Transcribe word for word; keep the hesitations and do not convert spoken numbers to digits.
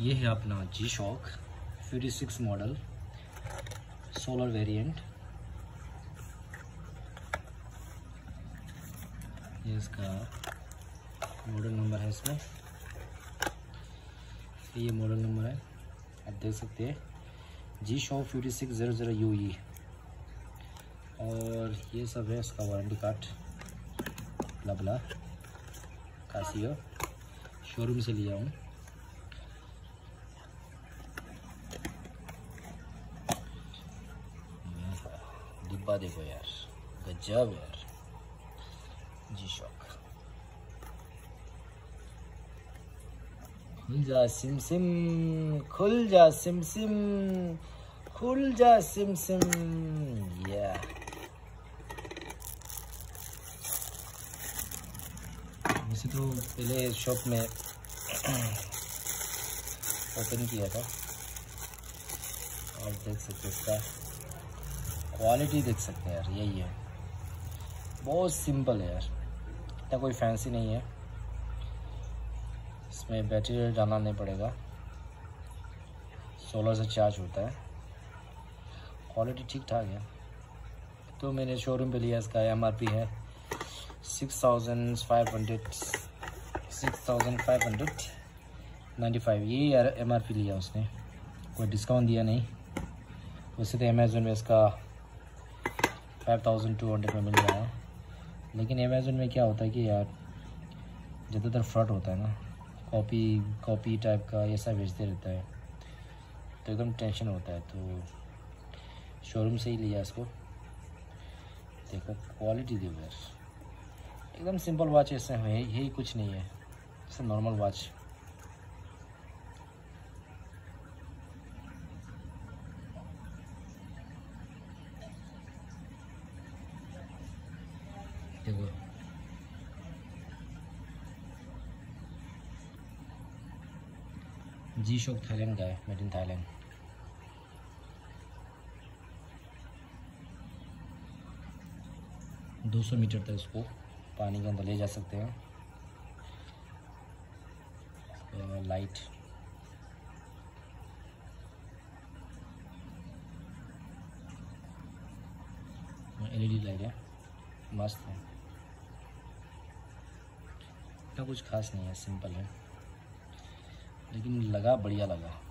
ये है अपना G shock fifty six model solar variant, ये इसका मॉडल नंबर है। इसमें ये मॉडल नंबर है, आप देख सकते हैं G shock fifty six hundred U E. और ये सब है इसका वारंटी कार्ड, लबला कासियो शोरूम से लिया हूँ। डिब्बा देखो यार, गजब यार। जी शॉक खुल जा सिम सिम, खुल जा सिम सिम, खुल जा सिम सिम। या वैसे तो पहले शॉप में ओपन किया था, और देख सकते इसका क्वालिटी देख सकते हैं यार, यही है। बहुत सिंपल है यार, इतना कोई फैंसी नहीं है। इसमें बैटरी डालना नहीं पड़ेगा, सोलर से चार्ज होता है। क्वालिटी ठीक ठाक है। तो मैंने शोरूम पे लिया, इसका एम आर पी है six thousand five hundred, six thousand five hundred ninety five ये यार एम आर पी लिया उसने, कोई डिस्काउंट दिया नहीं। वैसे तो अमेज़न में इसका फाइव थाउजेंड टू हंड्रेड में मिल रहा है, लेकिन अमेज़न में क्या होता है कि यार ज़्यादातर फ्रॉड होता है ना, कॉपी कॉपी टाइप का ऐसा भेजते रहता है, तो एकदम टेंशन होता है। तो शोरूम से ही लिया इसको। देखो क्वालिटी देखो यार, एकदम सिंपल वॉच है, ऐसा है यही, कुछ नहीं है, जैसे नॉर्मल वॉच। देखो जी शॉक थाईलैंड का है, मेड इन थाईलैंड। दो सौ मीटर तक उसको पानी के अंदर ले जा सकते हैं। लाइट एलईडी लाइट है, मस्त है। इतना कुछ खास नहीं है, सिंपल है, लेकिन लगा बढ़िया लगा।